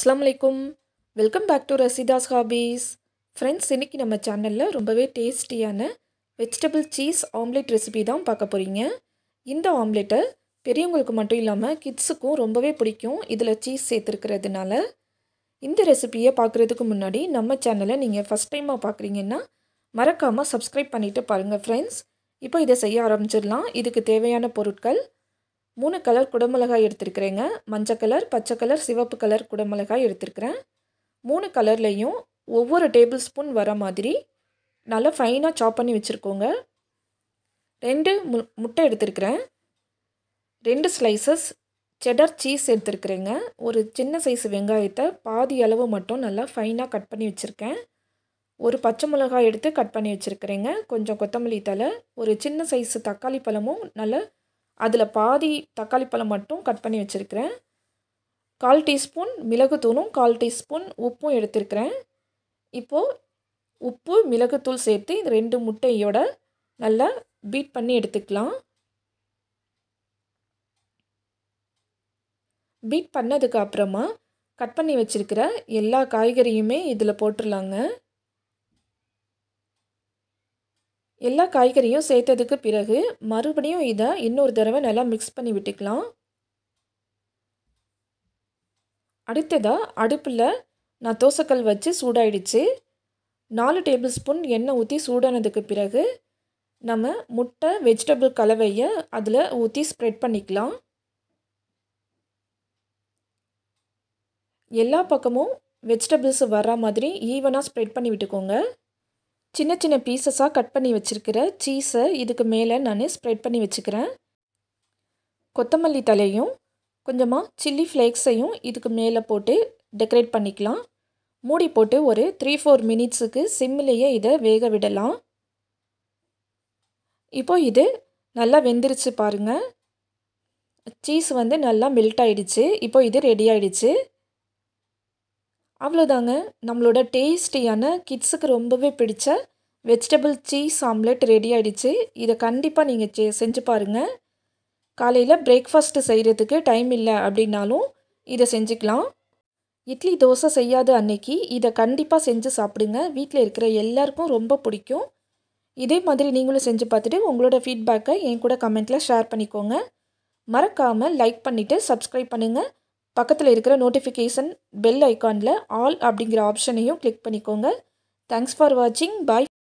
அஸ்ஸலாமு அலைக்கும் welcome back to Rasitha's hobbies friends இன்னைக்கு நம்ம சேனல்ல ரொம்பவே டேஸ்டியான வெஜிடபிள் சீஸ் ஆம்லெட் ரெசிபி தான் பார்க்க போறீங்க இந்த ஆம்லெட்டை பெரியவங்களுக்கு மட்டும் இல்லாம கிட்ஸுக்கும் ரொம்பவே பிடிக்கும் இதுல சீஸ் சேர்த்திருக்கிறதுனால இந்த ரெசிபியை பார்க்கிறதுக்கு முன்னாடி நம்ம சேனலை நீங்க ஃபர்ஸ்ட் டைமா பார்க்கறீங்கன்னா மறக்காம subscribe பண்ணிட்டு பாருங்க ஃப்ரெண்ட்ஸ் இப்போ இத செய்ய ஆரம்பிச்சிரலாம் இதுக்கு தேவையான பொருட்கள் மூணு கலர் குடமிளகாய் எடுத்துக்கறேங்க மஞ்சள் கலர் பச்சை கலர் சிவப்பு கலர் குடமிளகாய் எடுத்துக்கறேன் மூணு கலர்லயும் ஒவ்வொரு டேபிள் ஸ்பூன் வர மாதிரி நல்ல ஃபைனா சாப் பண்ணி வச்சிருக்கோங்க ரெண்டு முட்டை எடுத்துக்கறேன் ரெண்டு ஸ்லைसेस cheddar cheese எடுத்துக்கறேங்க ஒரு சின்ன சைஸ் வெங்காயத்தை பாதி அளவு மட்டும் நல்லா ஃபைனா கட் பண்ணி வச்சிருக்கேன் ஒரு பச்சை மிளகாய் எடுத்து கட் பண்ணி வச்சிருக்கறேங்க கொஞ்சம் கொத்தமல்லி தழை ஒரு சின்ன சைஸ் தக்காளி பழமும் நல்ல அதுல பாதி தக்காளி பழம் மட்டும் கட் பண்ணி வச்சிருக்கேன் 1/4 டீஸ்பூன் மிளகுத்தூளும் 1/4 டீஸ்பூன் உப்பும் எடுத்துக்கறேன் இப்போ உப்பு மிளகுத்தூள் சேர்த்து இந்த ரெண்டு முட்டையோட நல்லா பீட் பண்ணி எடுத்துக்கலாம் பீட் பண்ணதுக்கு அப்புறமா கட் பண்ணி வச்சிருக்கிற எல்லா காய்கறியுமே இதல போட்டுறலாங்க எல்லா காய்கறியும் சேர்த்ததுக்கு பிறகு மறுபடியும் இத இன்னொரு தடவை நல்லா மிக்ஸ் பண்ணி விட்டுக்கலாம் அடுத்ததா அடுப்புல நான் தோசைக்கல் வச்சு சூடாயிடுச்சு 4 டேபிள் ஸ்பூன் எண்ணெய் ஊத்தி சூடானதுக்கு பிறகு நம்ம முட்டை வெஜிடபிள் கலவையை அதுல ஊத்தி ஸ்ப்ரெட் பண்ணிக்கலாம் எல்லா பக்கமும் வெஜிடபிள்ஸ் வர மாதிரி ஈவனா ஸ்ப்ரெட் பண்ணி விட்டுக்கோங்க சின்ன சின்ன பீசஸா கட் பண்ணி வச்சிருக்கிற சீஸ் இதுக்கு மேல நான் ஸ்ப்ரெட் பண்ணி வச்சிக்கிறேன் கொத்தமல்லி தழையும் கொஞ்சமா chili flakes ஐயும் இதுக்கு மேல போட்டு டெக்கரேட் பண்ணிக்கலாம் மூடி போட்டு ஒரு 3-4 மினிட்ஸ்க்கு சிம்லயே இத வேக விடலாம் இப்போ இது நல்லா வெந்திருச்சு பாருங்க சீஸ் வந்து நல்லா மெல்ட் ஆயிடுச்சு இப்போ இது ரெடி ஆயிடுச்சு அவ்ளோதாங்க நம்மளோட டேஸ்டியான கிட்ஸ்க்கு ரொம்பவே பிடிச்ச வெஜிடபிள் சீஸ் ஆம்லெட் ரெடி ஆயிடுச்சு இத கண்டிப்பா நீங்க செஞ்சு பாருங்க காலையில பிரேக்பாஸ்ட் செய்யிறதுக்கு டைம் இல்ல அப்படினாலும் இத செஞ்சிக்கலாம் இட்லி தோசை செய்யாத அன்னைக்கு இத கண்டிப்பா செஞ்சு சாப்பிடுங்க வீட்ல இருக்கிற எல்லாருக்கும் ரொம்ப பிடிக்கும் இதே மாதிரி நீங்களும் செஞ்சு பார்த்துட்டு உங்களோட feedback-ஐ என் கூட கமெண்ட்ல ஷேர் பண்ணிக்கோங்க மறக்காம லைக் பண்ணிட்டு subscribe பண்ணுங்க பக்கத்துல இருக்கிற நோட்டிஃபிகேஷன் பெல் ஐகான்ல ஆல் அப்படிங்கற ஆப்ஷனையும் கிளிக் பண்ணிக்கோங்க Thanks for watching bye